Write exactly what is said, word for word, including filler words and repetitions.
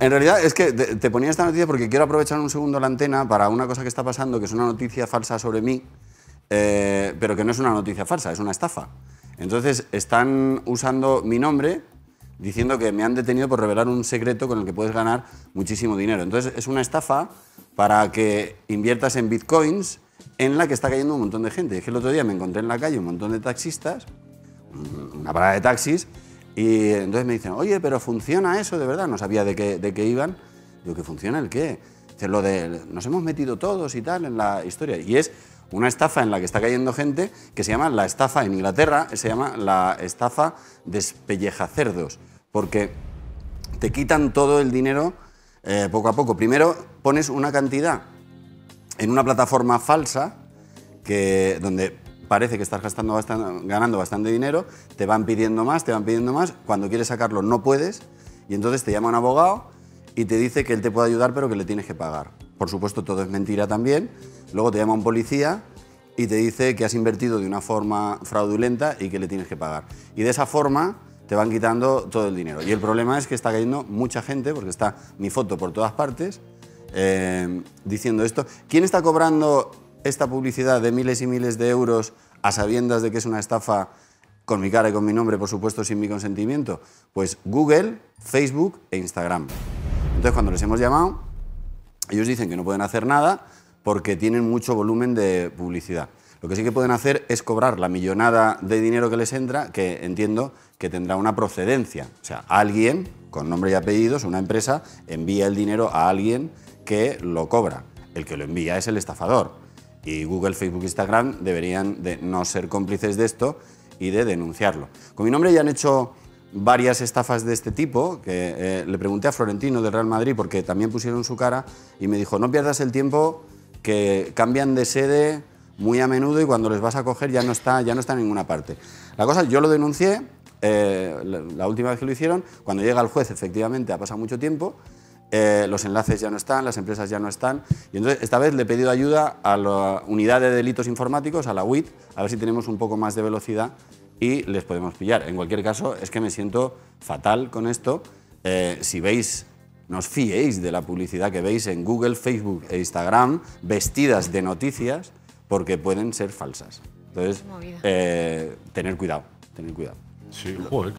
En realidad es que te, te ponía esta noticia porque quiero aprovechar un segundo la antena para una cosa que está pasando, que es una noticia falsa sobre mí, eh, pero que no es una noticia falsa, es una estafa. Entonces están usando mi nombre diciendo que me han detenido por revelar un secreto con el que puedes ganar muchísimo dinero. Entonces es una estafa para que inviertas en bitcoins, en la que está cayendo un montón de gente. Es que el otro día me encontré en la calle un montón de taxistas, una parada de taxis, y entonces me dicen, oye, pero funciona eso de verdad, no sabía de qué, de qué iban. Digo, ¿que funciona el qué? Dice, lo de nos hemos metido todos y tal en la historia. Y es una estafa en la que está cayendo gente que se llama la estafa en Inglaterra, se llama la estafa despellejacerdos, porque te quitan todo el dinero eh, poco a poco. Primero pones una cantidad en una plataforma falsa, que, donde parece que estás gastando bastante, ganando bastante dinero, te van pidiendo más, te van pidiendo más, cuando quieres sacarlo no puedes, y entonces te llama un abogado y te dice que él te puede ayudar pero que le tienes que pagar. Por supuesto todo es mentira también, luego te llama un policía y te dice que has invertido de una forma fraudulenta y que le tienes que pagar. Y de esa forma te van quitando todo el dinero. Y el problema es que está cayendo mucha gente, porque está mi foto por todas partes, Eh, diciendo esto. ¿Quién está cobrando esta publicidad de miles y miles de euros a sabiendas de que es una estafa con mi cara y con mi nombre, por supuesto, sin mi consentimiento? Pues Google, Facebook e Instagram. Entonces, cuando les hemos llamado, ellos dicen que no pueden hacer nada porque tienen mucho volumen de publicidad. Lo que sí que pueden hacer es cobrar la millonada de dinero que les entra, que entiendo que tendrá una procedencia. O sea, alguien con nombre y apellidos, una empresa, envía el dinero a alguien que lo cobra. El que lo envía es el estafador. Y Google, Facebook, Instagram deberían de no ser cómplices de esto y de denunciarlo. Con mi nombre ya han hecho varias estafas de este tipo, que eh, le pregunté a Florentino del Real Madrid porque también pusieron su cara y me dijo, no pierdas el tiempo, que cambian de sede muy a menudo y cuando les vas a coger ya no está, ya no está en ninguna parte. La cosa, yo lo denuncié, eh, la, la última vez que lo hicieron, cuando llega el juez efectivamente ha pasado mucho tiempo. Eh, los enlaces ya no están, las empresas ya no están, y entonces esta vez le he pedido ayuda a la unidad de delitos informáticos, a la U I T, a ver si tenemos un poco más de velocidad y les podemos pillar. En cualquier caso, es que me siento fatal con esto. Eh, si veis, no os fiéis de la publicidad que veis en Google, Facebook e Instagram vestidas de noticias, porque pueden ser falsas. Entonces, eh, tener cuidado, tener cuidado. Sí, joder.